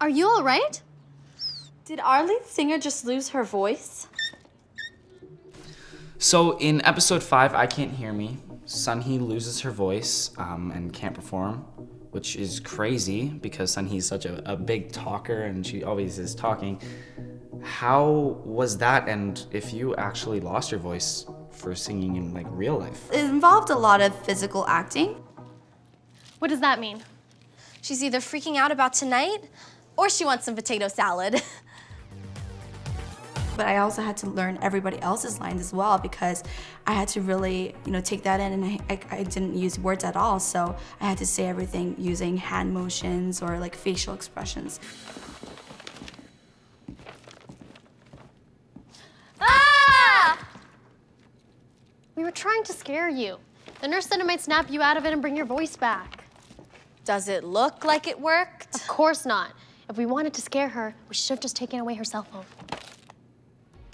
Are you all right? Did our lead singer just lose her voice? So in episode 5, I Can't Hear Me, Sun Hee loses her voice and can't perform, which is crazy because Sun Hee's such a big talker and she always is talking. How was that, and if you actually lost your voice for singing in like real life? It involved a lot of physical acting. What does that mean? She's either freaking out about tonight or she wants some potato salad. But I also had to learn everybody else's lines as well because I had to really, you know, take that in, and I didn't use words at all, so I had to say everything using hand motions or like facial expressions. We were trying to scare you. The nurse said it might snap you out of it and bring your voice back. Does it look like it worked? Of course not. If we wanted to scare her, we should have just taken away her cell phone.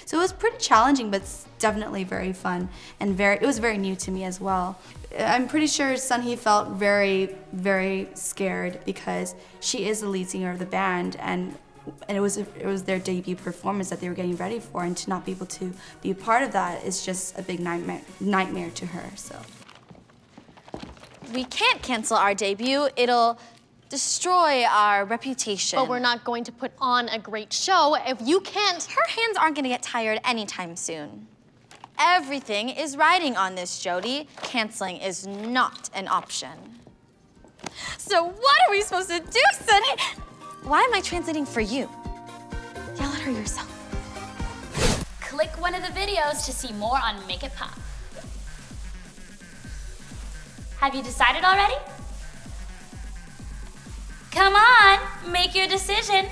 So it was pretty challenging, but definitely very fun. And it was very new to me as well. I'm pretty sure Sun Hee felt very, very scared because she is the lead singer of the band, and it was their debut performance that they were getting ready for, and to not be able to be a part of that is just a big nightmare to her, so. We can't cancel our debut. It'll destroy our reputation. But we're not going to put on a great show if you can't. Her hands aren't gonna get tired anytime soon. Everything is riding on this, Jodi. Canceling is not an option. So what are we supposed to do, Sun Hee? Why am I translating for you? Yell at her yourself. Click one of the videos to see more on Make It Pop. Have you decided already? Come on, make your decision.